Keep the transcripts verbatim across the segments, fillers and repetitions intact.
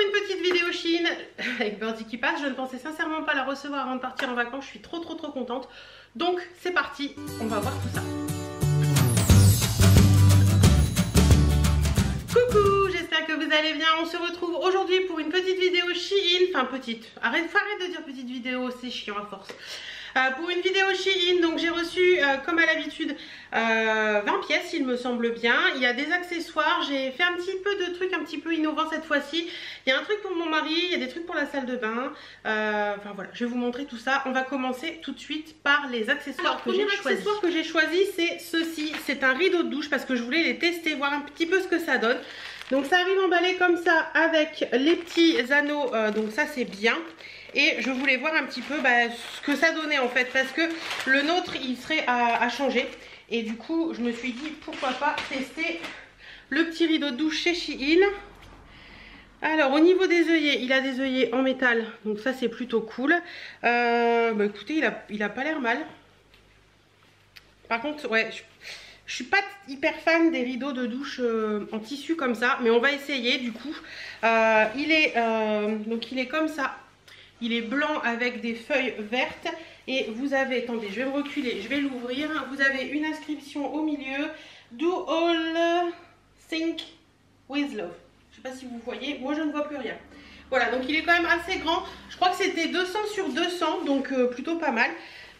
une petite vidéo Shein avec Birdie qui passe. Je ne pensais sincèrement pas la recevoir avant de partir en vacances. Je suis trop trop trop contente. Donc c'est parti, on va voir tout ça. Coucou, j'espère que vous allez bien. On se retrouve aujourd'hui pour une petite vidéo Shein. Enfin petite, arrête, arrête de dire petite vidéo, c'est chiant à force. Euh, pour une vidéo Shein, donc j'ai reçu euh, comme à l'habitude euh, vingt pièces il me semble bien. Il y a des accessoires, j'ai fait un petit peu de trucs un petit peu innovants cette fois-ci. Il y a un truc pour mon mari, il y a des trucs pour la salle de bain. Euh, enfin voilà, je vais vous montrer tout ça. On va commencer tout de suite par les accessoires. Alors, que j'ai choisi. Le premier accessoire que j'ai choisi, c'est ceci. C'est un rideau de douche parce que je voulais les tester, voir un petit peu ce que ça donne. Donc ça arrive emballé comme ça avec les petits anneaux, euh, donc ça c'est bien. Et je voulais voir un petit peu bah, ce que ça donnait en fait, parce que le nôtre il serait à, à changer. Et du coup je me suis dit pourquoi pas tester le petit rideau de douche chez Shein. Alors au niveau des œillets, il a des œillets en métal, donc ça c'est plutôt cool. euh, Bah écoutez, il a, il a pas l'air mal. Par contre ouais, je, je suis pas hyper fan des rideaux de douche euh, en tissu comme ça, mais on va essayer du coup. euh, Il est euh, donc il est comme ça. Il est blanc avec des feuilles vertes et vous avez, attendez, je vais me reculer, je vais l'ouvrir. Vous avez une inscription au milieu, Do all think with love. Je ne sais pas si vous voyez, moi je ne vois plus rien. Voilà, donc il est quand même assez grand. Je crois que c'était deux cents sur deux cents, donc euh, plutôt pas mal.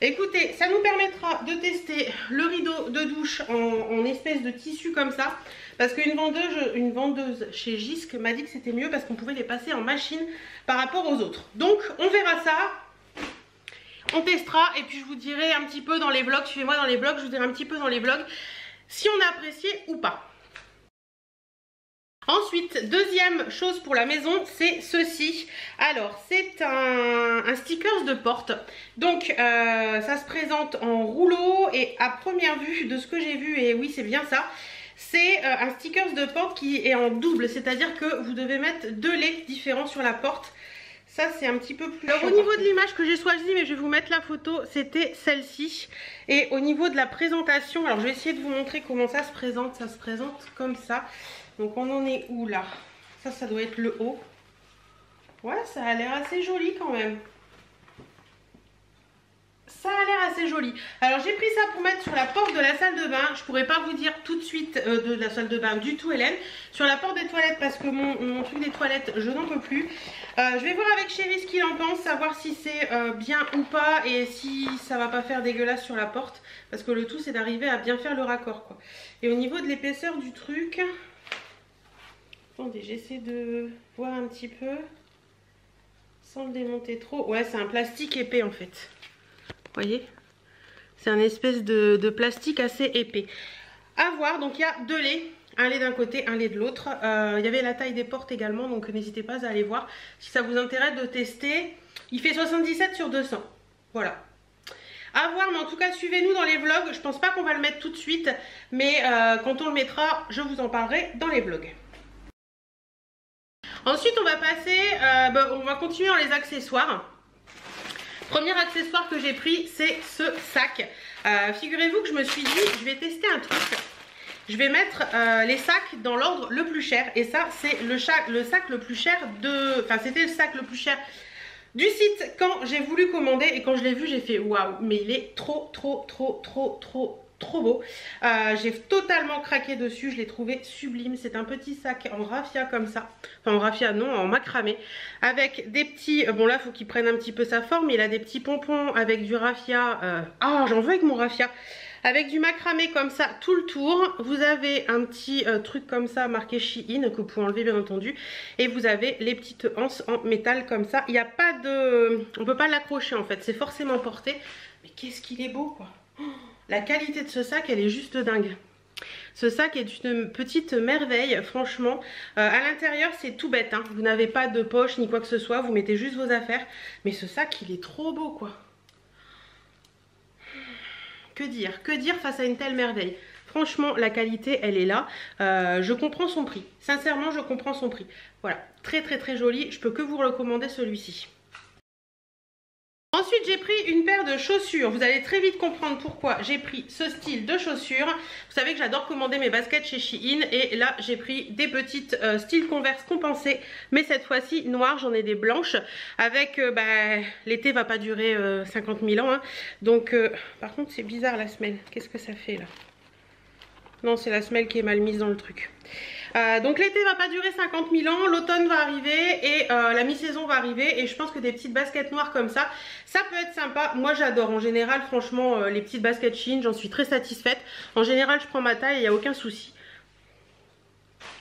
Écoutez, ça nous permettra de tester le rideau de douche en, en espèce de tissu comme ça. Parce qu'une vendeuse, une vendeuse chez Gisque m'a dit que c'était mieux parce qu'on pouvait les passer en machine par rapport aux autres. Donc on verra ça, on testera et puis je vous dirai un petit peu dans les vlogs, suivez-moi dans les vlogs, je vous dirai un petit peu dans les vlogs si on a apprécié ou pas. Ensuite, deuxième chose pour la maison, c'est ceci. Alors, c'est un, un stickers de porte. Donc, euh, ça se présente en rouleau et à première vue de ce que j'ai vu, et oui, c'est bien ça, c'est euh, un stickers de porte qui est en double, c'est-à-dire que vous devez mettre deux laits différents sur la porte. Ça, c'est un petit peu plus... Alors, au niveau de l'image que j'ai choisie, mais je vais vous mettre la photo, c'était celle-ci. Et au niveau de la présentation, alors je vais essayer de vous montrer comment ça se présente. Ça se présente comme ça. Donc on en est où là? Ça, ça doit être le haut. Ouais, ça a l'air assez joli quand même. Ça a l'air assez joli. Alors j'ai pris ça pour mettre sur la porte de la salle de bain. Je pourrais pas vous dire tout de suite euh, de la salle de bain du tout, Hélène. Sur la porte des toilettes parce que mon, mon truc des toilettes, je n'en peux plus. Euh, je vais voir avec Chéri ce qu'il en pense, savoir si c'est euh, bien ou pas et si ça va pas faire dégueulasse sur la porte. Parce que le tout c'est d'arriver à bien faire le raccord, quoi. Et au niveau de l'épaisseur du truc... Attendez, j'essaie de voir un petit peu sans le démonter trop. Ouais, c'est un plastique épais en fait. Vous voyez? C'est un espèce de, de plastique assez épais. À voir, donc il y a deux laits. Un lait d'un côté, un lait de l'autre. Euh, il y avait la taille des portes également, donc n'hésitez pas à aller voir si ça vous intéresse de tester. Il fait soixante-dix-sept sur deux cents. Voilà. À voir, mais en tout cas suivez-nous dans les vlogs. Je pense pas qu'on va le mettre tout de suite, mais euh, quand on le mettra, je vous en parlerai dans les vlogs. Ensuite on va passer, euh, bah, on va continuer dans les accessoires. Premier accessoire que j'ai pris, c'est ce sac. euh, Figurez-vous que je me suis dit, je vais tester un truc. Je vais mettre euh, les sacs dans l'ordre le plus cher. Et ça c'est le, le sac le plus cher de... Enfin c'était le sac le plus cher du site quand j'ai voulu commander. Et quand je l'ai vu j'ai fait waouh, mais il est trop trop trop trop trop trop beau. euh, J'ai totalement craqué dessus, je l'ai trouvé sublime. C'est un petit sac en raffia comme ça. Enfin en raffia non, en macramé. Avec des petits, bon là faut qu'il prenne un petit peu sa forme. Il a des petits pompons avec du raffia. euh... Ah j'en veux avec mon raffia. Avec du macramé comme ça tout le tour. Vous avez un petit euh, truc comme ça marqué Shein, que vous pouvez enlever bien entendu. Et vous avez les petites anses en métal comme ça. Il n'y a pas de... On peut pas l'accrocher en fait, c'est forcément porté. Mais qu'est-ce qu'il est beau quoi. Oh, la qualité de ce sac, elle est juste dingue. Ce sac est une petite merveille, franchement. Euh, à l'intérieur, c'est tout bête, hein. Vous n'avez pas de poche ni quoi que ce soit. Vous mettez juste vos affaires. Mais ce sac, il est trop beau, quoi. Que dire, que dire face à une telle merveille? Franchement, la qualité, elle est là. Euh, je comprends son prix. Sincèrement, je comprends son prix. Voilà, très très très joli. Je peux que vous recommander celui-ci. Ensuite j'ai pris une paire de chaussures. Vous allez très vite comprendre pourquoi j'ai pris ce style de chaussures. Vous savez que j'adore commander mes baskets chez Shein, et là j'ai pris des petites euh, styles Converse compensées, mais cette fois-ci noires. J'en ai des blanches avec euh, bah, l'été va pas durer euh, cinquante mille ans hein. Donc euh, par contre c'est bizarre la semelle, qu'est-ce que ça fait là? Non, c'est la semelle qui est mal mise dans le truc. Euh, donc l'été va pas durer cinquante mille ans, l'automne va arriver et euh, la mi-saison va arriver, et je pense que des petites baskets noires comme ça, ça peut être sympa. Moi j'adore en général, franchement, euh, les petites baskets Shein, j'en suis très satisfaite. En général je prends ma taille, il n'y a aucun souci.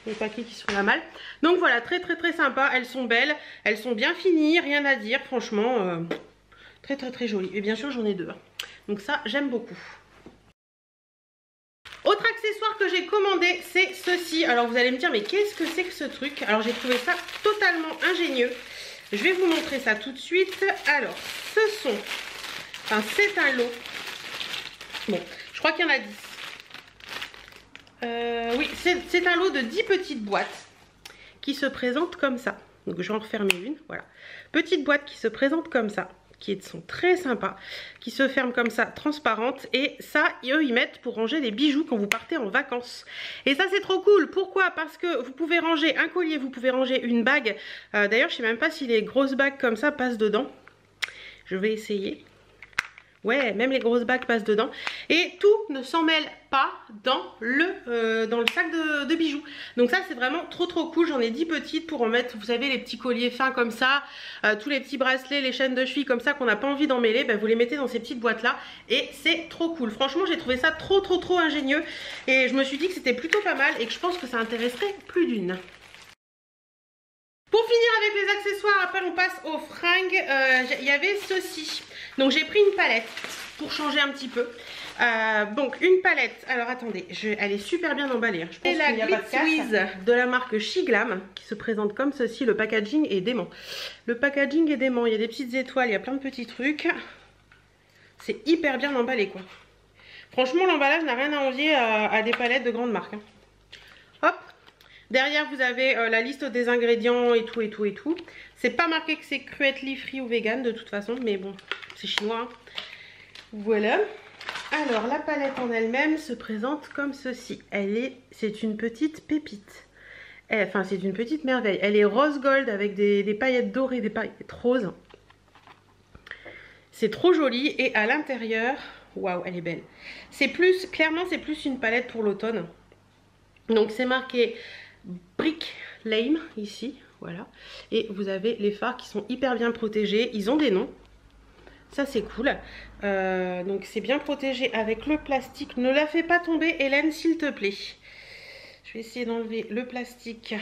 Les paquets qui sont là mal. Donc voilà, très très très sympa, elles sont belles, elles sont bien finies, rien à dire, franchement, euh, très très très jolies. Et bien sûr j'en ai deux, donc ça j'aime beaucoup. Autre accessoire que j'ai commandé, c'est ceci. Alors vous allez me dire, mais qu'est-ce que c'est que ce truc? Alors j'ai trouvé ça totalement ingénieux. Je vais vous montrer ça tout de suite. Alors ce sont... Enfin c'est un lot. Bon, je crois qu'il y en a dix. Euh, oui, c'est un lot de dix petites boîtes qui se présentent comme ça. Donc je vais en refermer une, voilà. Petite boîte qui se présente comme ça, qui sont très sympas, qui se ferment comme ça, transparentes, et ça, eux, ils mettent pour ranger des bijoux quand vous partez en vacances. Et ça, c'est trop cool. Pourquoi? Parce que vous pouvez ranger un collier, vous pouvez ranger une bague. Euh, D'ailleurs, je sais même pas si les grosses bagues comme ça passent dedans. Je vais essayer. Ouais, même les grosses bagues passent dedans. Et tout ne s'en mêle pas dans le, euh, dans le sac de, de bijoux. Donc ça c'est vraiment trop trop cool. J'en ai dix petites pour en mettre, vous savez, les petits colliers fins comme ça, euh, tous les petits bracelets, les chaînes de cheville comme ça qu'on n'a pas envie d'emmêler. Ben, vous les mettez dans ces petites boîtes là et c'est trop cool. Franchement j'ai trouvé ça trop trop trop ingénieux, et je me suis dit que c'était plutôt pas mal et que je pense que ça intéresserait plus d'une. Pour finir avec les accessoires, après on passe aux fringues, il euh, y avait ceci. Donc j'ai pris une palette pour changer un petit peu. Euh, donc une palette, alors attendez, je, elle est super bien emballée. Hein. C'est la Glitz Wiz de la marque Shiglam qui se présente comme ceci. Le packaging est dément. Le packaging est dément, il y a des petites étoiles, il y a plein de petits trucs. C'est hyper bien emballé quoi. Franchement l'emballage n'a rien à envier à, à des palettes de grandes marques. Hein. Hop. Derrière vous avez euh, la liste des ingrédients et tout et tout et tout. C'est pas marqué que c'est cruelty free ou vegan de toute façon, mais bon, c'est chinois. Hein. Voilà. Alors la palette en elle-même se présente comme ceci. Elle est, c'est une petite pépite. Elle, enfin c'est une petite merveille. Elle est rose gold avec des, des paillettes dorées, des paillettes roses. C'est trop joli, et à l'intérieur, waouh, elle est belle. C'est plus, clairement c'est plus une palette pour l'automne. Donc c'est marqué Brick Lane ici, voilà, et vous avez les fards qui sont hyper bien protégés, ils ont des noms, ça c'est cool, euh, donc c'est bien protégé avec le plastique. Ne la fais pas tomber Hélène s'il te plaît, je vais essayer d'enlever le plastique.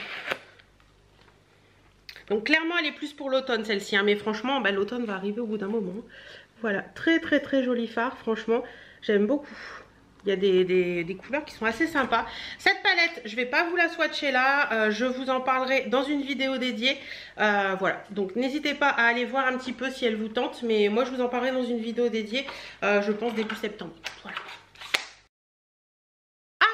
Donc clairement elle est plus pour l'automne celle-ci, hein, mais franchement bah, l'automne va arriver au bout d'un moment. Voilà, très très très joli fard, franchement j'aime beaucoup. Il y a des, des, des couleurs qui sont assez sympas. Cette palette, je ne vais pas vous la swatcher là. Euh, je vous en parlerai dans une vidéo dédiée. Euh, voilà. Donc n'hésitez pas à aller voir un petit peu si elle vous tente. Mais moi, je vous en parlerai dans une vidéo dédiée. Euh, je pense début septembre. Voilà.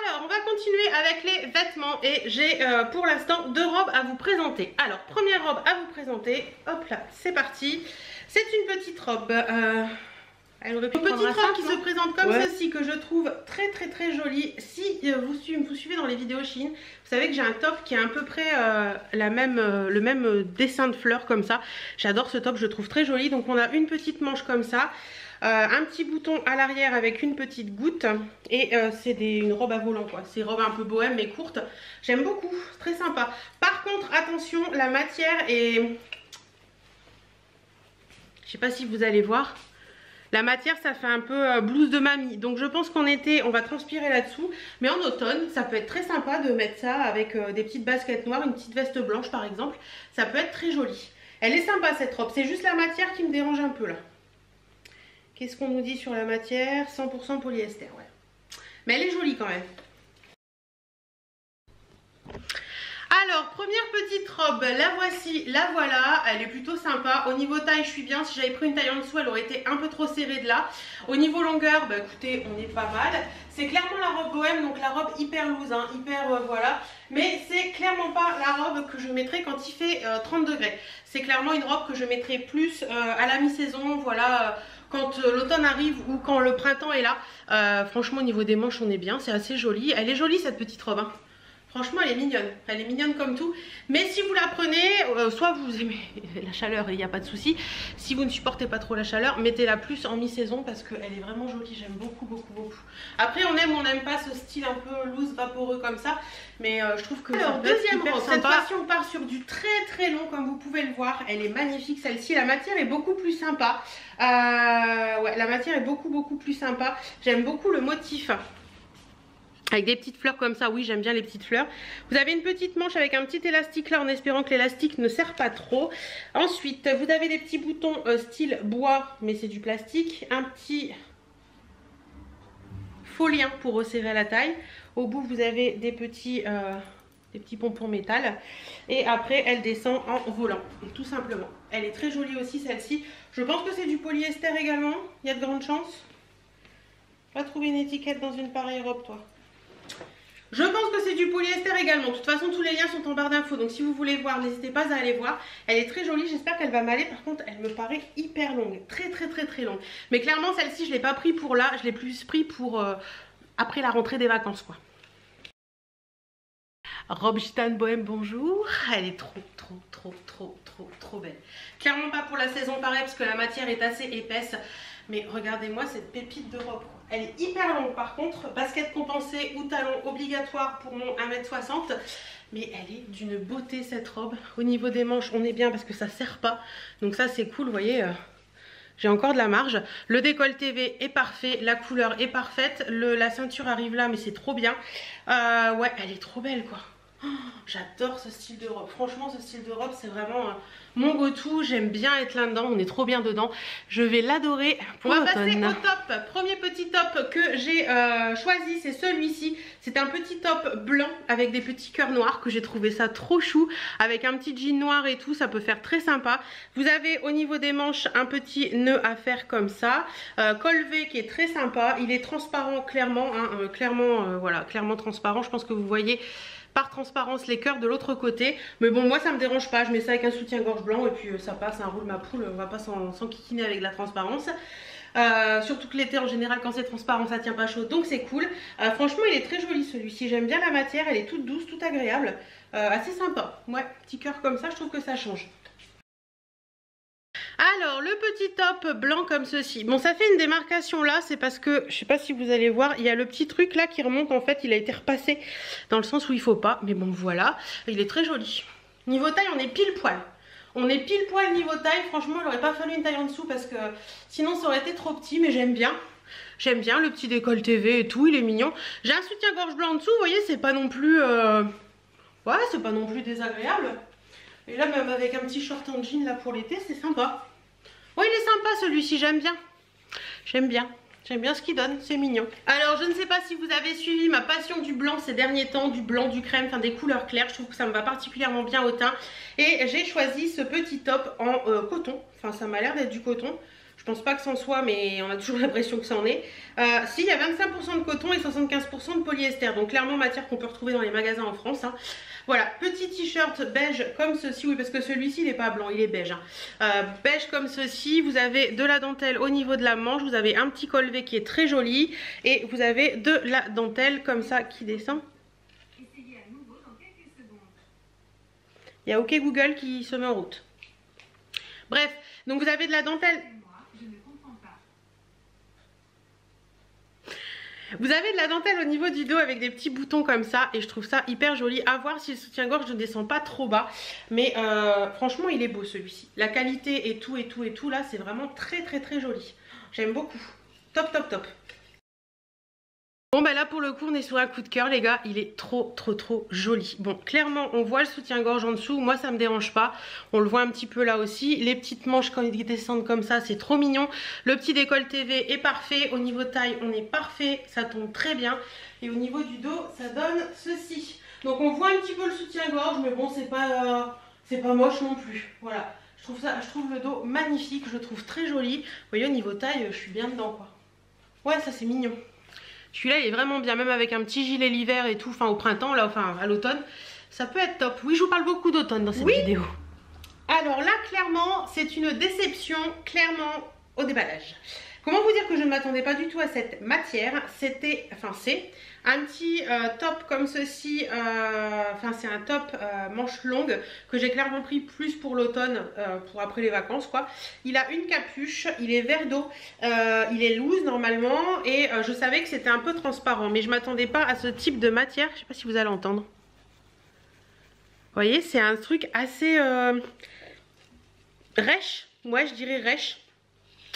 Alors, on va continuer avec les vêtements. Et j'ai euh, pour l'instant deux robes à vous présenter. Alors, première robe à vous présenter. Hop là, c'est parti. C'est une petite robe... Euh... Elle aurait pu une petite robe ça, qui se présente comme ouais. Ceci, que je trouve très très très jolie. Si vous suivez, vous suivez dans les vidéos Shein, vous savez que j'ai un top qui est à peu près euh, la même, euh, le même dessin de fleurs comme ça. J'adore ce top, je le trouve très joli. Donc on a une petite manche comme ça, euh, un petit bouton à l'arrière avec une petite goutte. Et euh, c'est une robe à volant quoi, c'est une robe un peu bohème mais courte. J'aime beaucoup, très sympa. Par contre attention, la matière est... Je sais pas si vous allez voir... La matière, ça fait un peu euh, blouse de mamie. Donc je pense qu'en été, on va transpirer là-dessous. Mais en automne, ça peut être très sympa de mettre ça avec euh, des petites baskets noires, une petite veste blanche par exemple. Ça peut être très joli. Elle est sympa cette robe. C'est juste la matière qui me dérange un peu là. Qu'est-ce qu'on nous dit sur la matière? Cent pour cent polyester, ouais. Mais elle est jolie quand même. Alors, première petite robe, la voici, la voilà. Elle est plutôt sympa. Au niveau taille, je suis bien. Si j'avais pris une taille en dessous, elle aurait été un peu trop serrée de là. Au niveau longueur, bah écoutez, on est pas mal. C'est clairement la robe bohème, donc la robe hyper loose, hein, hyper euh, voilà. Mais c'est clairement pas la robe que je mettrai quand il fait euh, trente degrés. C'est clairement une robe que je mettrai plus euh, à la mi-saison, voilà. Euh, Quand l'automne arrive ou quand le printemps est là, euh, franchement au niveau des manches on est bien, c'est assez joli. Elle est jolie cette petite robe, hein. Franchement elle est mignonne, elle est mignonne comme tout. Mais si vous la prenez, euh, soit vous aimez la chaleur et il n'y a pas de souci. Si vous ne supportez pas trop la chaleur, mettez-la plus en mi-saison parce qu'elle est vraiment jolie, j'aime beaucoup beaucoup beaucoup. Après on aime ou on n'aime pas ce style un peu loose, vaporeux comme ça. Mais euh, je trouve que... Alors deuxième robe, cette fois-ci on part sur du très très long comme vous pouvez le voir. Elle est magnifique celle-ci, la matière est beaucoup plus sympa. Euh, ouais, la matière est beaucoup beaucoup plus sympa. J'aime beaucoup le motif. Avec des petites fleurs comme ça, oui j'aime bien les petites fleurs. Vous avez une petite manche avec un petit élastique là en espérant que l'élastique ne serre pas trop. Ensuite vous avez des petits boutons euh, style bois mais c'est du plastique. Un petit faux lien pour resserrer la taille. Au bout vous avez des petits, euh, des petits pompons métal. Et après elle descend en volant tout simplement. Elle est très jolie aussi celle-ci. Je pense que c'est du polyester également. Il y a de grandes chances. Va trouver une étiquette dans une pareille robe toi. Je pense que c'est du polyester également. De toute façon tous les liens sont en barre d'infos. Donc si vous voulez voir n'hésitez pas à aller voir. Elle est très jolie, j'espère qu'elle va m'aller. Par contre elle me paraît hyper longue. Très très très très longue. Mais clairement celle-ci je ne l'ai pas pris pour là. Je l'ai plus pris pour euh, après la rentrée des vacances quoi. Robe gitane bohème bonjour. Elle est trop trop trop trop trop trop belle. Clairement pas pour la saison pareil parce que la matière est assez épaisse. Mais regardez-moi cette pépite de robe. Elle est hyper longue par contre. Basket compensée ou talon obligatoire pour mon un mètre soixante. Mais elle est d'une beauté cette robe. Au niveau des manches on est bien parce que ça ne serre pas. Donc ça c'est cool vous voyez. Euh, J'ai encore de la marge. Le décolleté V est parfait. La couleur est parfaite. Le, la ceinture arrive là mais c'est trop bien. Euh, ouais elle est trop belle quoi. Oh, j'adore ce style de robe. Franchement ce style de robe c'est vraiment euh, mon go-to. J'aime bien être là dedans, on est trop bien dedans. Je vais l'adorer pour l'automne. On va passer au top. Premier petit top que j'ai euh, choisi c'est celui-ci. C'est un petit top blanc avec des petits cœurs noirs que j'ai trouvé ça trop chou. Avec un petit jean noir et tout ça peut faire très sympa. Vous avez au niveau des manches un petit nœud à faire comme ça. euh, Col V qui est très sympa. Il est transparent clairement hein, euh, Clairement euh, voilà, clairement transparent. Je pense que vous voyez par transparence les cœurs de l'autre côté. Mais bon moi ça me dérange pas, je mets ça avec un soutien-gorge blanc. Et puis euh, ça passe, un roule ma poule. On va pas s'enquiquiner avec la transparence. euh, Surtout que l'été en général quand c'est transparent ça tient pas chaud donc c'est cool. euh, Franchement il est très joli celui-ci, j'aime bien la matière. Elle est toute douce, toute agréable, euh, assez sympa. Ouais petit cœur comme ça je trouve que ça change. Alors le petit top blanc comme ceci. Bon ça fait une démarcation là, c'est parce que je sais pas si vous allez voir, il y a le petit truc là qui remonte en fait, il a été repassé dans le sens où il faut pas, mais bon voilà, il est très joli. Niveau taille on est pile poil. On est pile poil niveau taille, franchement il aurait pas fallu une taille en dessous parce que sinon ça aurait été trop petit, mais j'aime bien. J'aime bien le petit décolleté V et tout, il est mignon. J'ai un soutien-gorge blanc en dessous, vous voyez, c'est pas non plus euh... ouais, c'est pas non plus désagréable. Et là même avec un petit short en jean là pour l'été, c'est sympa. Oui il est sympa celui-ci, j'aime bien, j'aime bien, j'aime bien ce qu'il donne, c'est mignon. Alors je ne sais pas si vous avez suivi ma passion du blanc ces derniers temps, du blanc, du crème, enfin des couleurs claires, je trouve que ça me va particulièrement bien au teint. Et j'ai choisi ce petit top en euh, coton, enfin ça m'a l'air d'être du coton, je pense pas que c'en soit mais on a toujours l'impression que c'en est. Euh, si il y a vingt-cinq pour cent de coton et soixante-quinze pour cent de polyester, donc clairement matière qu'on peut retrouver dans les magasins en France hein. Voilà, petit t-shirt beige comme ceci, oui parce que celui-ci il n'est pas blanc, il est beige. Hein. Euh, beige comme ceci, vous avez de la dentelle au niveau de la manche, vous avez un petit col V qui est très joli et vous avez de la dentelle comme ça qui descend. Essayez à nouveau dans quelques secondes. Il y a OK Google qui se met en route. Bref, donc vous avez de la dentelle... Vous avez de la dentelle au niveau du dos avec des petits boutons comme ça et je trouve ça hyper joli. À voir si le soutien-gorge ne descend pas trop bas. Mais euh, franchement il est beau celui-ci. La qualité et tout et tout et tout là c'est vraiment très très très joli. J'aime beaucoup. Top top top. Bon bah là pour le coup on est sur un coup de cœur les gars, il est trop trop trop joli. Bon clairement on voit le soutien-gorge en dessous, moi ça me dérange pas, on le voit un petit peu là aussi. Les petites manches quand ils descendent comme ça c'est trop mignon. Le petit décolleté V est parfait, au niveau taille on est parfait, ça tombe très bien. Et au niveau du dos ça donne ceci. Donc on voit un petit peu le soutien-gorge, mais bon, c'est pas, euh, c'est pas moche non plus. Voilà, je trouve, ça, je trouve le dos magnifique, je le trouve très joli. Vous voyez, au niveau taille, je suis bien dedans, quoi. Ouais, ça c'est mignon. Celui-là, il est vraiment bien, même avec un petit gilet l'hiver et tout, enfin au printemps, là, enfin à l'automne. Ça peut être top. Oui, je vous parle beaucoup d'automne dans cette oui. vidéo. Alors là, clairement, c'est une déception, clairement, au déballage. Comment vous dire que je ne m'attendais pas du tout à cette matière. C'était, enfin c'est, un petit euh, top comme ceci, euh, enfin c'est un top euh, manche longue que j'ai clairement pris plus pour l'automne, euh, pour après les vacances quoi. Il a une capuche, il est vert d'eau, euh, il est loose normalement et euh, je savais que c'était un peu transparent mais je ne m'attendais pas à ce type de matière, je ne sais pas si vous allez entendre. Vous voyez, c'est un truc assez euh, rêche, ouais je dirais rêche.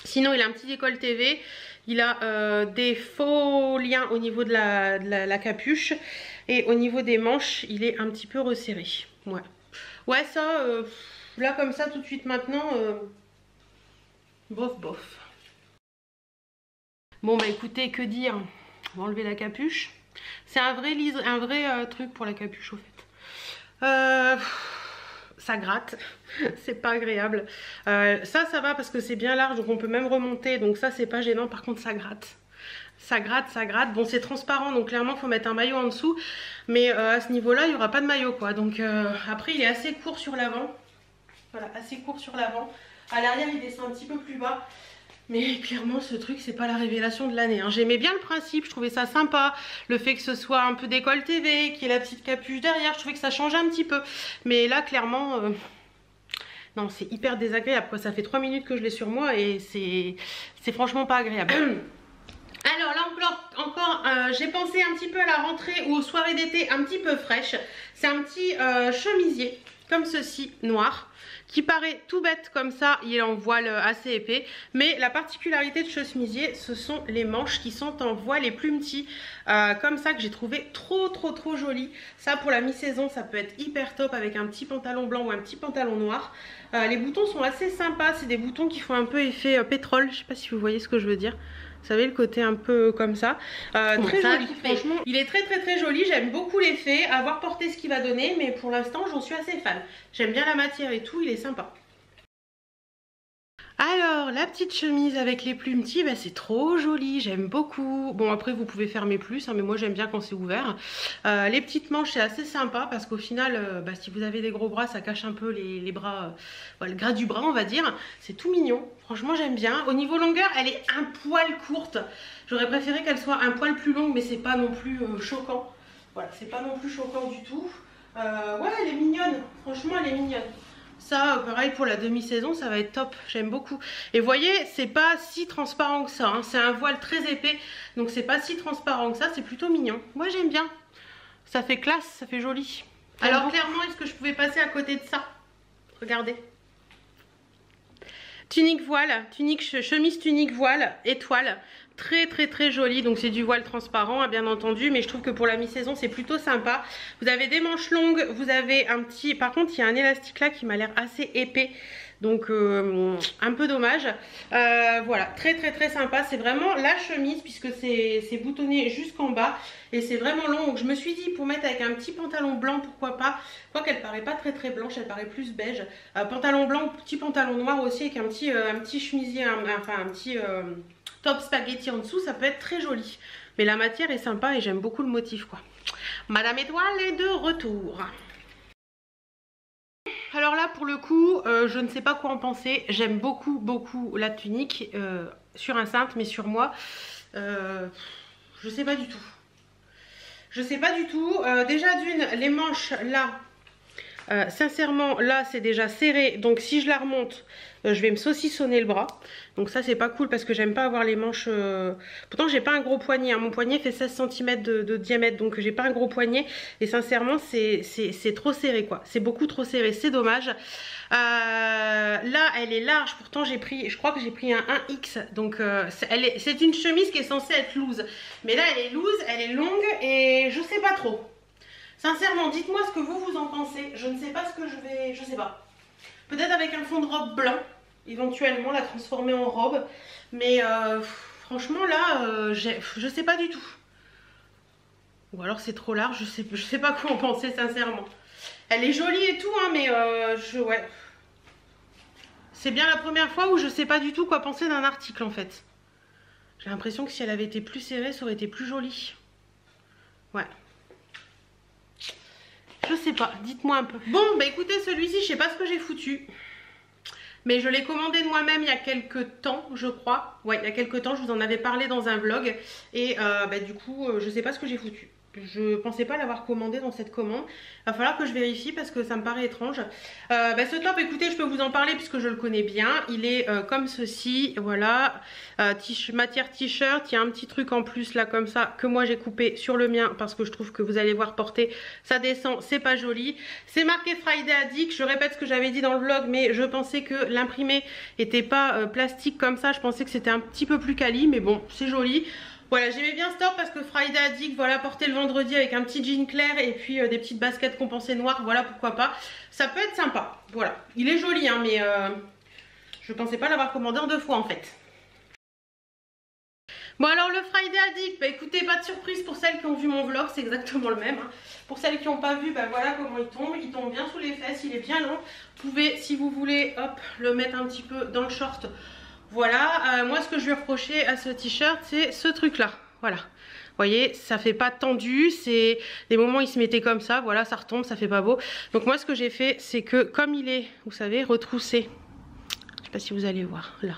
Sinon il a un petit décolleté V, il a euh, des faux liens au niveau de la, de la, la capuche et au niveau des manches il est un petit peu resserré. Ouais, ouais ça, euh, là comme ça tout de suite maintenant, euh, bof bof. Bon bah écoutez, que dire, on va enlever la capuche. C'est un vrai, un vrai euh, truc pour la capuche au fait. Euh... Ça gratte, c'est pas agréable. Euh, ça, ça va parce que c'est bien large, donc on peut même remonter. Donc ça, c'est pas gênant. Par contre, ça gratte. Ça gratte, ça gratte. Bon, c'est transparent, donc clairement, il faut mettre un maillot en dessous. Mais euh, à ce niveau-là, il n'y aura pas de maillot, quoi. Donc euh, après, il est assez court sur l'avant. Voilà, assez court sur l'avant. À l'arrière, il descend un petit peu plus bas. Mais clairement ce truc c'est pas la révélation de l'année hein. J'aimais bien le principe, je trouvais ça sympa. Le fait que ce soit un peu décolleté V, qu'il y ait la petite capuche derrière, je trouvais que ça changeait un petit peu. Mais là clairement euh... non c'est hyper désagréable quoi. Ça fait trois minutes que je l'ai sur moi et c'est franchement pas agréable. Alors là encore, encore euh, j'ai pensé un petit peu à la rentrée ou aux soirées d'été un petit peu fraîches. C'est un petit euh, chemisier comme ceci, noir, qui paraît tout bête comme ça, il est en voile assez épais, mais la particularité de ce chemisier, ce sont les manches qui sont en voile et plumes petits, euh, comme ça, que j'ai trouvé trop trop trop joli. Ça pour la mi-saison, ça peut être hyper top avec un petit pantalon blanc ou un petit pantalon noir. Euh, les boutons sont assez sympas, c'est des boutons qui font un peu effet euh, pétrole, je sais pas si vous voyez ce que je veux dire. Vous savez le côté un peu comme ça, euh, très ça, joli franchement, il est très très très joli, j'aime beaucoup l'effet, à voir porter ce qu'il va donner mais pour l'instant j'en suis assez fan, j'aime bien la matière et tout, il est sympa. Alors la petite chemise avec les plumes petits, bah, c'est trop joli, j'aime beaucoup. Bon après vous pouvez fermer plus hein, mais moi j'aime bien quand c'est ouvert. euh, Les petites manches c'est assez sympa parce qu'au final euh, bah, si vous avez des gros bras ça cache un peu les, les bras, euh, bah, le gras du bras on va dire. C'est tout mignon, franchement j'aime bien. Au niveau longueur elle est un poil courte, j'aurais préféré qu'elle soit un poil plus longue mais c'est pas non plus euh, choquant. Voilà c'est pas non plus choquant du tout. euh, Ouais elle est mignonne, franchement elle est mignonne. Ça pareil pour la demi-saison ça va être top, j'aime beaucoup. Et vous voyez c'est pas si transparent que ça hein. C'est un voile très épais donc c'est pas si transparent que ça, c'est plutôt mignon. Moi j'aime bien, ça fait classe, ça fait joli. Alors bon. Clairement est-ce que je pouvais passer à côté de ça? Regardez. Tunique voile, tunique, chemise tunique voile, étoile. Très très très joli, donc c'est du voile transparent hein, bien entendu, mais je trouve que pour la mi-saison c'est plutôt sympa. Vous avez des manches longues, vous avez un petit, par contre il y a un élastique là qui m'a l'air assez épais, donc euh, un peu dommage. euh, Voilà, très très très sympa, c'est vraiment la chemise puisque c'est boutonné jusqu'en bas et c'est vraiment long, donc je me suis dit pour mettre avec un petit pantalon blanc pourquoi pas. Quoique elle paraît pas très très blanche, elle paraît plus beige. euh, Pantalon blanc, petit pantalon noir aussi avec un petit, euh, un petit chemisier, un, enfin un petit... Euh, top spaghetti en dessous, ça peut être très joli. Mais la matière est sympa et j'aime beaucoup le motif quoi. Madame Étoile est de retour. Alors là pour le coup euh, je ne sais pas quoi en penser. J'aime beaucoup beaucoup la tunique euh, sur un cintre mais sur moi euh, je sais pas du tout. Je sais pas du tout. euh, Déjà d'une, les manches là euh, sincèrement là c'est déjà serré. Donc si je la remonte je vais me saucissonner le bras. Donc ça c'est pas cool parce que j'aime pas avoir les manches. Euh... Pourtant j'ai pas un gros poignet hein. Mon poignet fait seize centimètres de, de diamètre. Donc j'ai pas un gros poignet. Et sincèrement c'est trop serré quoi. C'est beaucoup trop serré, c'est dommage. euh... Là elle est large. Pourtant j'ai pris, je crois que j'ai pris un un X. Donc euh, c'est une chemise qui est censée être loose. Mais là elle est loose, elle est longue. Et je sais pas trop. Sincèrement dites moi ce que vous vous en pensez. Je ne sais pas ce que je vais, je sais pas. Peut-être avec un fond de robe blanc éventuellement la transformer en robe, mais euh, franchement là euh, je sais pas du tout. Ou alors c'est trop large, je sais, je sais pas quoi en penser sincèrement. Elle est jolie et tout, hein, mais euh, je, ouais. C'est bien la première fois où je sais pas du tout quoi penser d'un article en fait. J'ai l'impression que si elle avait été plus serrée, ça aurait été plus joli. Ouais. Je sais pas, dites-moi un peu. Bon, bah écoutez, celui-ci, je sais pas ce que j'ai foutu. Mais je l'ai commandé de moi-même il y a quelques temps, je crois. Ouais, il y a quelques temps, je vous en avais parlé dans un vlog. Et euh, bah, du coup, euh, je sais pas ce que j'ai foutu. Je pensais pas l'avoir commandé dans cette commande. Il va falloir que je vérifie parce que ça me paraît étrange. Euh, bah, ce top, écoutez, je peux vous en parler puisque je le connais bien. Il est euh, comme ceci, voilà. Euh, matière t-shirt, il y a un petit truc en plus là comme ça que moi j'ai coupé sur le mien parce que je trouve que vous allez voir porter. Ça descend, c'est pas joli. C'est marqué Friday Addict. Je répète ce que j'avais dit dans le vlog, mais je pensais que l'imprimé était pas euh, plastique comme ça. Je pensais que c'était un petit peu plus quali, mais bon, c'est joli. Voilà, j'aimais bien ce top parce que Friday Addict, voilà, porté le vendredi avec un petit jean clair et puis euh, des petites baskets compensées noires, voilà, pourquoi pas. Ça peut être sympa, voilà. Il est joli, hein, mais euh, je pensais pas l'avoir commandé en deux fois, en fait. Bon, alors le Friday Addict, bah écoutez, pas de surprise pour celles qui ont vu mon vlog, c'est exactement le même. Hein. Pour celles qui n'ont pas vu, bah voilà comment il tombe. Il tombe bien sous les fesses, il est bien long. Vous pouvez, si vous voulez, hop, le mettre un petit peu dans le short. Voilà, euh, moi ce que je vais reprocher à ce t-shirt, c'est ce truc là, voilà. Vous voyez, ça fait pas tendu, c'est des moments où il se mettait comme ça, voilà, ça retombe, ça fait pas beau. Donc moi ce que j'ai fait, c'est que comme il est, vous savez, retroussé, je sais pas si vous allez voir, là.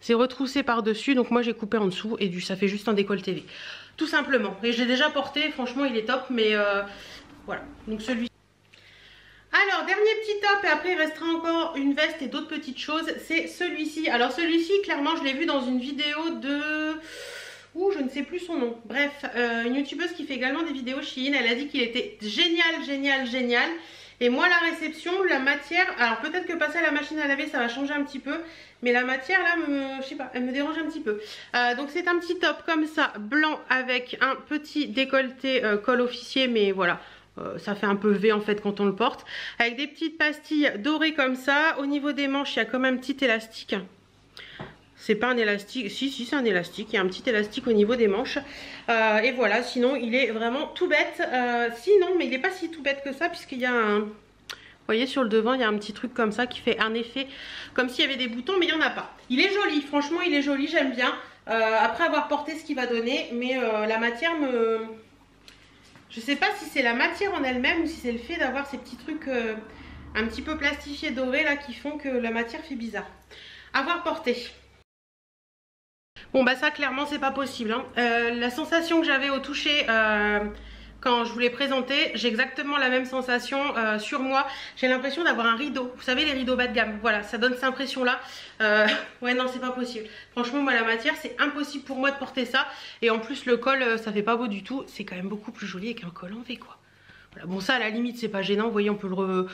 C'est retroussé par-dessus, donc moi j'ai coupé en dessous et du, ça fait juste un décolleté V. Tout simplement, et je l'ai déjà porté, franchement il est top, mais euh, voilà, donc celui-ci. Alors, dernier petit top et après il restera encore une veste et d'autres petites choses, c'est celui-ci. Alors celui-ci, clairement, je l'ai vu dans une vidéo de... Ouh, je ne sais plus son nom. Bref, euh, une youtubeuse qui fait également des vidéos Shein, elle a dit qu'il était génial, génial, génial. Et moi, la réception, la matière... Alors peut-être que passer à la machine à laver, ça va changer un petit peu. Mais la matière, là, me, je sais pas, elle me dérange un petit peu. Euh, donc c'est un petit top comme ça, blanc, avec un petit décolleté euh, col officier, mais voilà... Euh, ça fait un peu V en fait quand on le porte, avec des petites pastilles dorées comme ça. Au niveau des manches, il y a comme un petit élastique. C'est pas un élastique, si si c'est un élastique, il y a un petit élastique au niveau des manches. Euh, et voilà, sinon il est vraiment tout bête. Euh, sinon, mais il n'est pas si tout bête que ça, puisqu'il y a un... Vous voyez sur le devant, il y a un petit truc comme ça qui fait un effet comme s'il y avait des boutons, mais il n'y en a pas. Il est joli, franchement il est joli, j'aime bien. Euh, après avoir porté ce qu'il va donner, mais euh, la matière me... Je sais pas si c'est la matière en elle-même ou si c'est le fait d'avoir ces petits trucs euh, un petit peu plastifiés dorés là qui font que la matière fait bizarre. Avoir porté. Bon bah ça clairement c'est pas possible. Hein. Euh, la sensation que j'avais au toucher... Euh... Quand je vous l'ai présenté, j'ai exactement la même sensation euh, sur moi. J'ai l'impression d'avoir un rideau. Vous savez, les rideaux bas de gamme. Voilà, ça donne cette impression-là. Euh, ouais, non, c'est pas possible. Franchement, moi, la matière, c'est impossible pour moi de porter ça. Et en plus, le col, ça fait pas beau du tout. C'est quand même beaucoup plus joli qu'un col en V, quoi. Voilà, bon, ça, à la limite, c'est pas gênant. Vous voyez, on peut le... Re...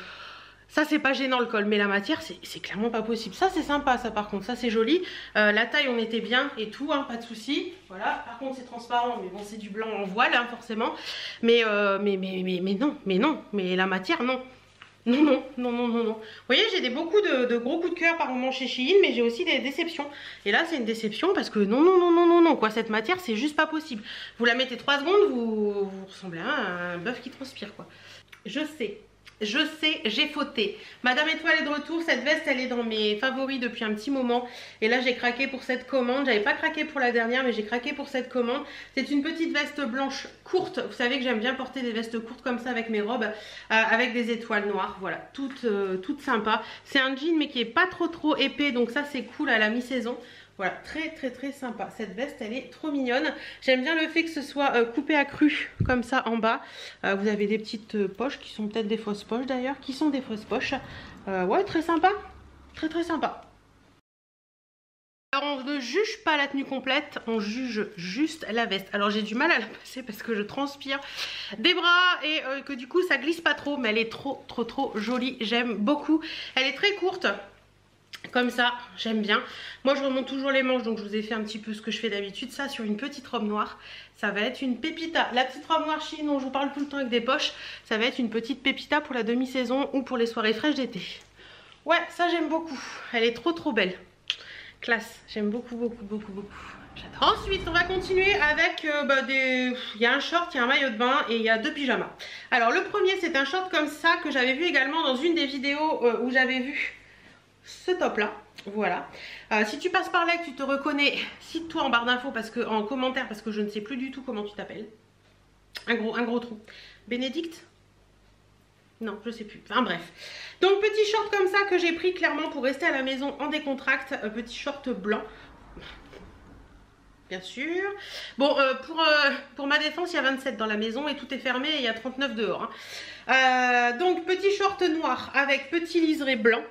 Ça, c'est pas gênant, le col. Mais la matière, c'est clairement pas possible. Ça, c'est sympa, ça, par contre. Ça, c'est joli. Euh, la taille, on était bien et tout, hein, pas de souci. Voilà. Par contre, c'est transparent. Mais bon, c'est du blanc en voile, hein, forcément. Mais, euh, mais, mais, mais, mais non. Mais non. Mais la matière, non. Non, non, non, non, non, non. Vous voyez, j'ai des beaucoup de, de gros coups de cœur par moment chez Shein, mais j'ai aussi des déceptions. Et là, c'est une déception parce que non, non, non, non, non, non, quoi. Cette matière, c'est juste pas possible. Vous la mettez trois secondes, vous, vous ressemblez à un bœuf qui transpire, quoi. Je sais. Je sais, j'ai fauté. Madame Étoile est de retour. Cette veste, elle est dans mes favoris depuis un petit moment. Et là, j'ai craqué pour cette commande. J'avais pas craqué pour la dernière, mais j'ai craqué pour cette commande. C'est une petite veste blanche courte. Vous savez que j'aime bien porter des vestes courtes comme ça avec mes robes, euh, avec des étoiles noires. Voilà, toute, euh, toute sympa. C'est un jean, mais qui est pas trop trop épais. Donc ça, c'est cool à la mi-saison. Voilà, très très très sympa. Cette veste, elle est trop mignonne. J'aime bien le fait que ce soit euh, coupé à cru, comme ça en bas. Euh, vous avez des petites euh, poches qui sont peut-être des fausses poches d'ailleurs, qui sont des fausses poches. Euh, ouais, très sympa. Très très sympa. Alors on ne juge pas la tenue complète, on juge juste la veste. Alors j'ai du mal à la passer parce que je transpire des bras et euh, que du coup ça glisse pas trop. Mais elle est trop trop trop jolie, j'aime beaucoup. Elle est très courte. Comme ça, j'aime bien. Moi, je remonte toujours les manches, donc je vous ai fait un petit peu ce que je fais d'habitude. Ça, sur une petite robe noire, ça va être une pépita. La petite robe noire Shein dont je vous parle tout le temps avec des poches, ça va être une petite pépita pour la demi-saison ou pour les soirées fraîches d'été. Ouais, ça, j'aime beaucoup. Elle est trop, trop belle. Classe, j'aime beaucoup, beaucoup, beaucoup, beaucoup. J'adore. Ensuite on va continuer avec euh, bah, des... il y a un short, il y a un maillot de bain et il y a deux pyjamas. Alors le premier c'est un short comme ça que j'avais vu également dans une des vidéos euh, où j'avais vu ce top là. Voilà, euh, si tu passes par là et que tu te reconnais, cite-toi en barre d'infos parce que en commentaire parce que je ne sais plus du tout comment tu t'appelles. Un gros, un gros trou. Bénédicte ? Non, je sais plus. Enfin bref. Donc petit short comme ça que j'ai pris clairement pour rester à la maison en décontracte. Euh, petit short blanc. Bien sûr. Bon, euh, pour, euh, pour ma défense, il y a vingt-sept dans la maison et tout est fermé et il y a trente-neuf dehors. Hein. Euh, donc petit short noir avec petit liseré blanc.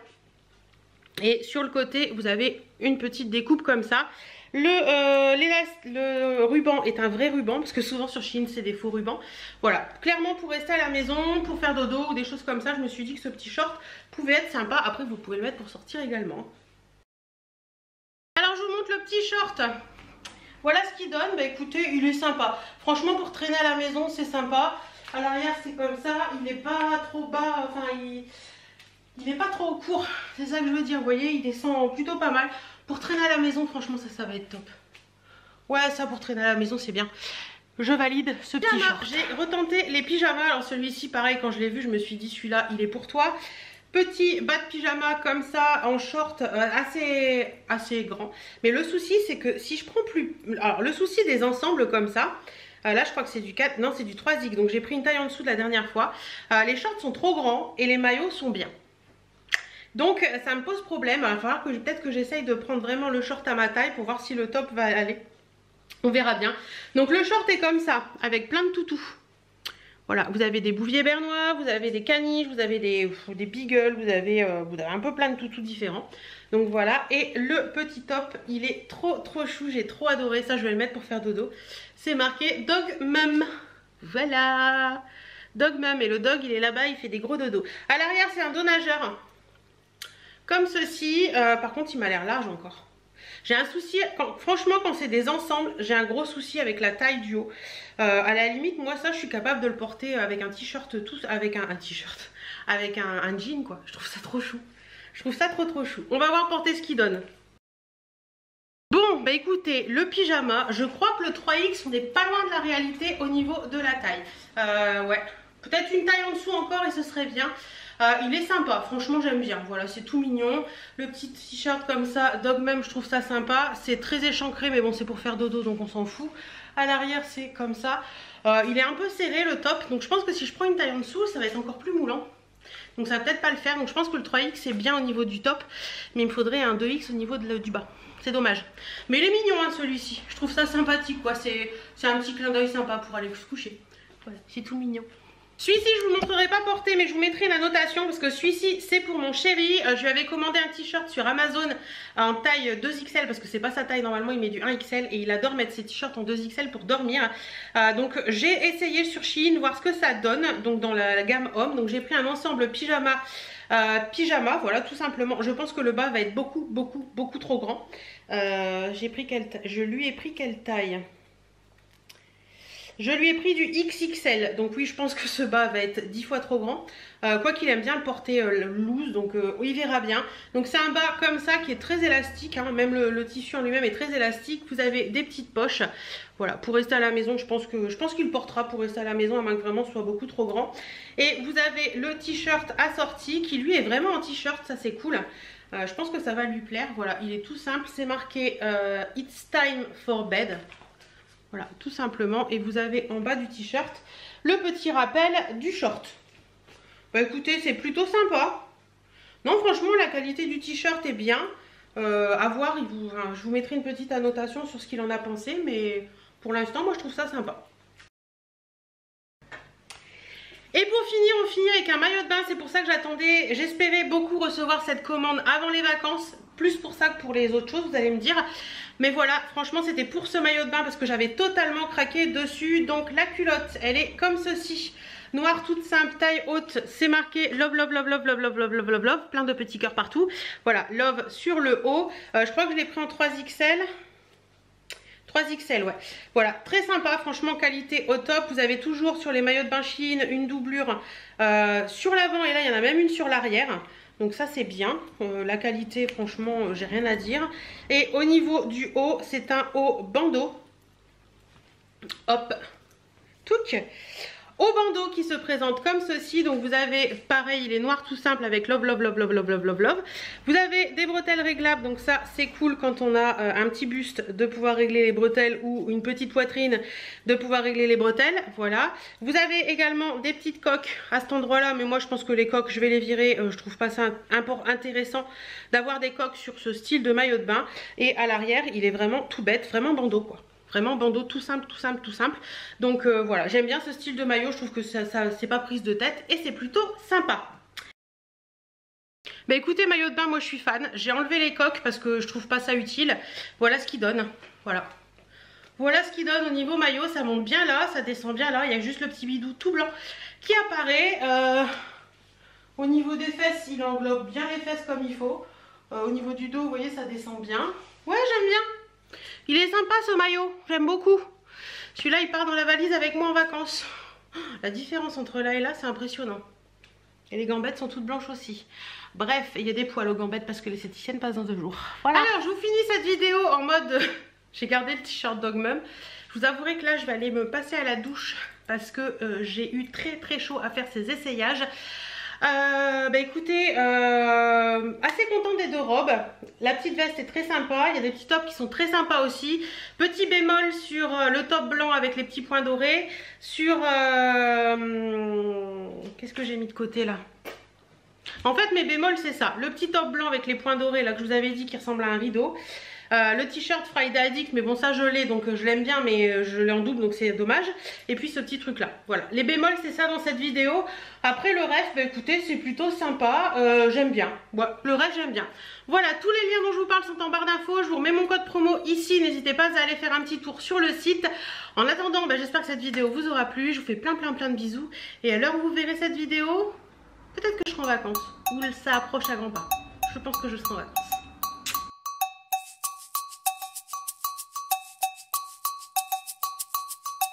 Et sur le côté, vous avez une petite découpe comme ça. Le, euh, le ruban est un vrai ruban parce que souvent sur Shein c'est des faux rubans. Voilà, clairement pour rester à la maison, pour faire dodo ou des choses comme ça, je me suis dit que ce petit short pouvait être sympa. Après vous pouvez le mettre pour sortir également. Alors je vous montre le petit short. Voilà ce qu'il donne. Bah écoutez, il est sympa. Franchement pour traîner à la maison c'est sympa. À l'arrière c'est comme ça, il n'est pas trop bas, enfin il... il n'est pas trop court, c'est ça que je veux dire, vous voyez, il descend plutôt pas mal. Pour traîner à la maison, franchement, ça, ça va être top. Ouais, ça, pour traîner à la maison, c'est bien. Je valide ce petit short. J'ai retenté les pyjamas. Alors celui-ci, pareil, quand je l'ai vu, je me suis dit, celui-là, il est pour toi. Petit bas de pyjama comme ça, en short, euh, assez, assez grand. Mais le souci, c'est que si je prends plus... Alors, le souci des ensembles comme ça... Euh, là je crois que c'est du quatre, non c'est du trois X, donc j'ai pris une taille en dessous de la dernière fois. Euh, les shorts sont trop grands et les maillots sont bien. Donc ça me pose problème, il va falloir que je... peut-être que j'essaye de prendre vraiment le short à ma taille pour voir si le top va aller. On verra bien. Donc le short est comme ça, avec plein de toutous. Voilà, vous avez des bouviers bernois, vous avez des caniches, vous avez des, des beagles, vous avez, euh, vous avez un peu plein de toutous différents. Donc voilà, et le petit top, il est trop trop chou, j'ai trop adoré. Ça je vais le mettre pour faire dodo. C'est marqué Dog Mum. Voilà, Dog Mum, et le dog il est là-bas, il fait des gros dodos. À l'arrière c'est un dos nageur. Comme ceci, euh, par contre il m'a l'air large encore. J'ai un souci, quand, franchement quand c'est des ensembles, j'ai un gros souci avec la taille du haut. euh, À la limite moi ça je suis capable de le porter avec un t-shirt, tout, avec un, un t-shirt, avec un, un jean quoi. Je trouve ça trop chou, je trouve ça trop trop chou. On va voir porter ce qu'il donne. Bon bah écoutez, le pyjama, je crois que le trois X on est pas loin de la réalité au niveau de la taille. euh, Ouais, peut-être une taille en dessous encore et ce serait bien. Euh, il est sympa, franchement j'aime bien, voilà c'est tout mignon. Le petit t-shirt comme ça, Dog Mum, je trouve ça sympa. C'est très échancré mais bon c'est pour faire dodo donc on s'en fout. À l'arrière c'est comme ça, euh, il est un peu serré le top. Donc je pense que si je prends une taille en dessous ça va être encore plus moulant. Donc ça va peut-être pas le faire, donc je pense que le trois X c'est bien au niveau du top. Mais il me faudrait un deux X au niveau de, du bas, c'est dommage. Mais il est mignon hein, celui-ci, je trouve ça sympathique quoi. C'est un petit clin d'œil sympa pour aller se coucher, voilà, c'est tout mignon. Celui-ci je vous montrerai pas porter mais je vous mettrai une annotation parce que celui-ci c'est pour mon chéri. euh, Je lui avais commandé un t-shirt sur Amazon en taille deux X L parce que c'est pas sa taille normalement, il met du un X L et il adore mettre ses t-shirts en deux X L pour dormir. euh, Donc j'ai essayé sur Shein voir ce que ça donne donc dans la, la gamme homme. Donc j'ai pris un ensemble pyjama, euh, pyjama voilà tout simplement. Je pense que le bas va être beaucoup beaucoup beaucoup trop grand. euh, J'ai pris quelle taille, je lui ai pris quelle taille? Je lui ai pris du X X L, donc oui je pense que ce bas va être dix fois trop grand. euh, Quoi qu'il aime bien le porter euh, loose, donc euh, il verra bien. Donc c'est un bas comme ça qui est très élastique, hein, même le, le tissu en lui-même est très élastique. Vous avez des petites poches, voilà pour rester à la maison. Je pense que je pense qu'il portera pour rester à la maison à moins que vraiment ce soit beaucoup trop grand. Et vous avez le t-shirt assorti qui lui est vraiment en t-shirt, ça c'est cool. euh, Je pense que ça va lui plaire, voilà il est tout simple. C'est marqué euh, It's time for bed. Voilà, tout simplement. Et vous avez en bas du t-shirt le petit rappel du short. Bah écoutez, c'est plutôt sympa. Non, franchement, la qualité du t-shirt est bien. Euh, à voir, il vous, hein, je vous mettrai une petite annotation sur ce qu'il en a pensé. Mais pour l'instant, moi, je trouve ça sympa. Et pour finir, on finit avec un maillot de bain. C'est pour ça que j'attendais, j'espérais beaucoup recevoir cette commande avant les vacances. Plus pour ça que pour les autres choses, vous allez me dire. Mais voilà, franchement, c'était pour ce maillot de bain parce que j'avais totalement craqué dessus. Donc la culotte, elle est comme ceci. Noire toute simple, taille haute, c'est marqué love, love, love, love, love, love, love, love, love, love. Plein de petits cœurs partout. Voilà, love sur le haut. Euh, je crois que je l'ai pris en trois X L. trois X L, ouais. Voilà, très sympa, franchement qualité au top. Vous avez toujours sur les maillots de bain Shein une doublure euh, sur l'avant, et là il y en a même une sur l'arrière. Donc ça c'est bien, euh, la qualité franchement euh, j'ai rien à dire. Et au niveau du haut, c'est un haut bandeau. Hop, touc. Au bandeau qui se présente comme ceci. Donc vous avez pareil, il est noir tout simple avec love love love love love love love love. Vous avez des bretelles réglables, donc ça c'est cool quand on a euh, un petit buste de pouvoir régler les bretelles, ou une petite poitrine de pouvoir régler les bretelles. Voilà. Vous avez également des petites coques à cet endroit là, mais moi je pense que les coques je vais les virer, euh, je trouve pas ça intéressant d'avoir des coques sur ce style de maillot de bain. Et à l'arrière il est vraiment tout bête, vraiment bandeau quoi. Vraiment bandeau tout simple, tout simple, tout simple. Donc euh, voilà, j'aime bien ce style de maillot. Je trouve que ça, ça c'est pas prise de tête et c'est plutôt sympa. Bah écoutez, maillot de bain, moi je suis fan. J'ai enlevé les coques parce que je trouve pas ça utile. Voilà ce qu'il donne. Voilà. Voilà ce qu'il donne au niveau maillot. Ça monte bien là, ça descend bien là. Il y a juste le petit bidou tout blanc qui apparaît. Euh, au niveau des fesses, il englobe bien les fesses comme il faut. Euh, au niveau du dos, vous voyez, ça descend bien. Ouais, j'aime bien. Il est sympa ce maillot, j'aime beaucoup. Celui-là il part dans la valise avec moi en vacances. La différence entre là et là c'est impressionnant. Et les gambettes sont toutes blanches aussi. Bref, il y a des poils aux gambettes parce que l'esthéticienne passe dans deux jours. Voilà. Alors je vous finis cette vidéo en mode j'ai gardé le t-shirt Dog Mum. Je vous avouerai que là je vais aller me passer à la douche parce que euh, j'ai eu très très chaud à faire ces essayages. Euh, bah écoutez, euh, assez contente des deux robes. La petite veste est très sympa, il y a des petits tops qui sont très sympas aussi. Petit bémol sur le top blanc avec les petits points dorés. Sur... Euh, qu'est-ce que j'ai mis de côté là? En fait mes bémols c'est ça, le petit top blanc avec les points dorés là que je vous avais dit qui ressemble à un rideau. Euh, le t-shirt Friday Addict, mais bon ça je l'ai donc je l'aime bien, mais je l'ai en double donc c'est dommage. Et puis ce petit truc là, voilà. Les bémols c'est ça dans cette vidéo. Après le reste, bah écoutez c'est plutôt sympa, euh, j'aime bien. Ouais, le reste j'aime bien. Voilà, tous les liens dont je vous parle sont en barre d'infos. Je vous remets mon code promo ici, n'hésitez pas à aller faire un petit tour sur le site. En attendant, bah, j'espère que cette vidéo vous aura plu. Je vous fais plein plein plein de bisous. Et à l'heure où vous verrez cette vidéo, peut-être que je serai en vacances, ou ça approche à grands pas. Je pense que je serai en vacances.